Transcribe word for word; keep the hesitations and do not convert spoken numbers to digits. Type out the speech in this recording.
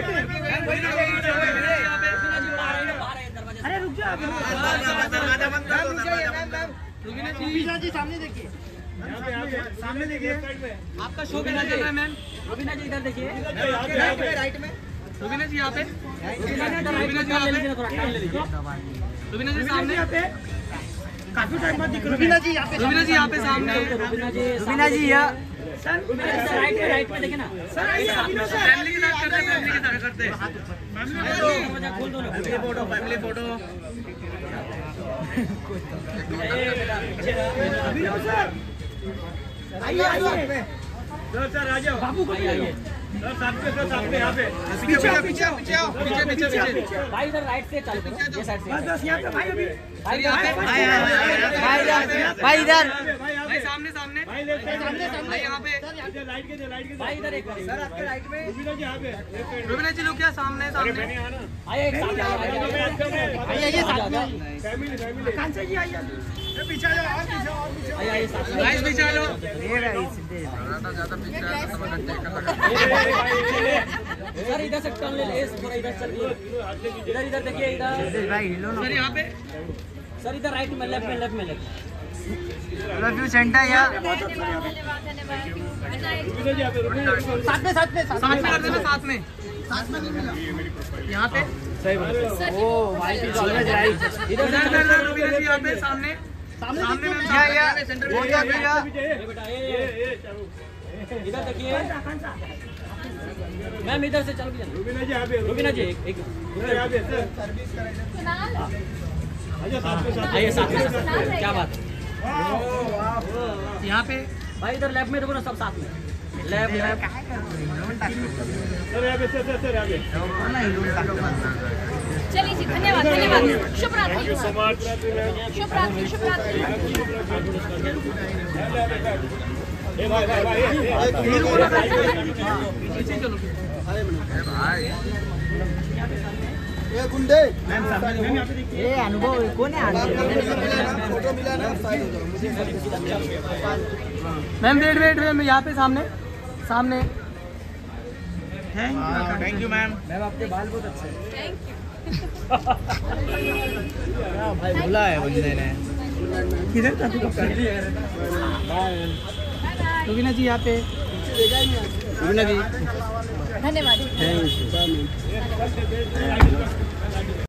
अरे रुक जाओ रुबीना जी, सामने देखिए, सामने देखिए आपका शो कैसा चल रहा है मैम। रुबीना जी इधर देखिए, राइट में रुबीना जी, यहाँ पे रुबीना जी, रुबीना जी सामने, यहाँ पे काफी टाइम बाद दिख रहा है रुबीना जी, यहाँ पे रुबीना जी, यहाँ पे सामने रुबीना जी, यहाँ सर राइट में, राइट में देखे ना सर, फैमिली के साथ करते हैं, फैमिली के साथ करते हैं, फैमिली फोटो, फैमिली फोटो, आइए आइए सर, आ जाओ बाबू को आइए सर, सामने सर, सामने यहाँ पे पीछे पीछे पीछे पीछे पीछे पीछे भाई इधर राइट से चल, ये साइड से बस बस, यहाँ पे भाई अभी भाई भाई भाई इधर भाई, सामने सामने भाई, लेफ्ट सामने सामने यहाँ पे सर, राइट के राइट के भाई इधर एक बार सर, आपके राइट में रुबीना जी, यहाँ पे रुबीना जी लोग क्या सामने सामने आइए, एक साथ आइए, आइए साथ में फैमिली फैमिली कान से जी, आइए पीछे आ जाओ, और पीछे और पीछे आइए गाइस, पीछे आ लो, ये रहा सीधे ज्यादा ज्यादा पीछे आ तो समझ लगता है सर, इधर से टर्न ले ले सर, इधर चल, इधर इधर देखिए, इधर भाई हिलो ना सर, यहां पे सर, इधर राइट में, लेफ्ट में, लेफ्ट में, लेफ्ट लव यू सेंटर, यार बहुत अच्छा है, धन्यवाद धन्यवाद, साथ में साथ में साथ में करते हैं, साथ में साथ में नहीं मिला यहां पे सही बात, ओ भाई इधर राइट, इधर इधर रुबीना जी, यहां पे सामने सामने या या हो गया भैया, ये बेटा ये इधर देखिए मैम, इधर से चलो भैया, रुबीना जी आबे, रुबीना जी एक एक आबे सर, सर्विस कराइए सुनाल, आइए साथ में साथ, आइए साथ में, क्या बात है, वाह वाह, यहां पे भाई इधर लेफ्ट में देखो ना, सब साथ में लेफ्ट लेफ्ट, क्या कर रहे हो सर, आबे सर सर आबे ना, हिलोन टाको, चलिए जी, धन्यवाद धन्यवाद, शुभ रात्रि शुभ रात्रि शुभ रात्रि, ए भाई भाई भाई पीछे चलो, अरे भाई ये गुंडे मैम सामने, ये अनुभव कौन है, फोटो मिला ना साइड हो जाओ मैम, वेट वेट मैम, यहाँ पे सामने सामने, थैंक यू मैम, मैम आपके बाल बहुत अच्छे हैं, थैंक यू भाई, बोला है बंदे ने किधर था, तू कर लिया है रुबीना जी, यहाँ पे रुबीना जी, धन्यवाद।